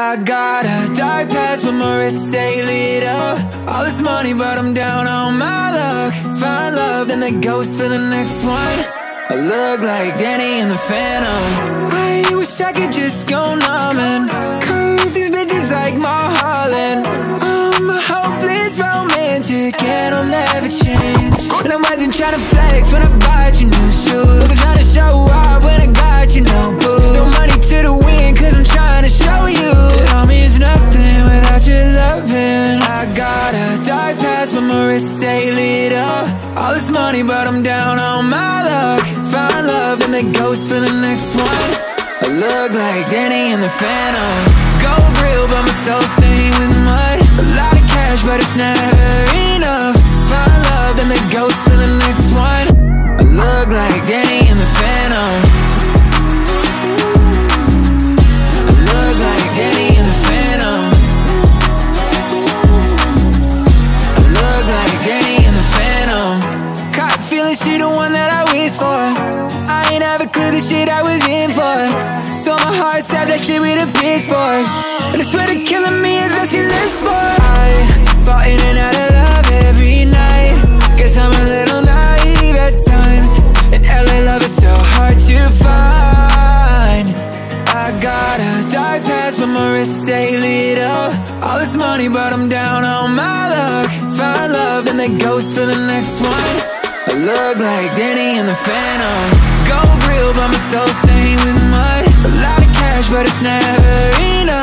I got a dark past but my wrists stay lit up. All this money but I'm down on my luck. Find love then they ghost for the next one. I look like Danny and the Phantom. I wish I could just go numb and curve these bitches like Mulholland. I'm a hopeless romantic and I'll never change. And I wasn't trying to flex when I bought you new shoes. It was not a show off when I got you no boo. No money to the wind cause I'm trying to show you it all means nothing without your loving. I got a dark past but my wrists stay lit up. All this money but I'm down on my luck. Find love and they ghost for the next one. I look like Danny and the Phantom. Gold grill but my soul stained with mud. A lot of cash but it's never enough. Find love and they ghost for the next one. I look like Danny and the Phantom. She the one that I wish for. I ain't ever clear the shit I was in for. So my heart stabbed that shit with a pitchfork. And I swear to killing me is all she lives for. I fall in and out of love every night. Guess I'm a little naive at times. In LA love is so hard to find. I got a dark past but my wrists stay lit up. All this money but I'm down on my luck. Find love and they ghost for the next one. I look like Danny and the Phantom. Gold grill but my soul stained with mud. A lot of cash but it's never enough.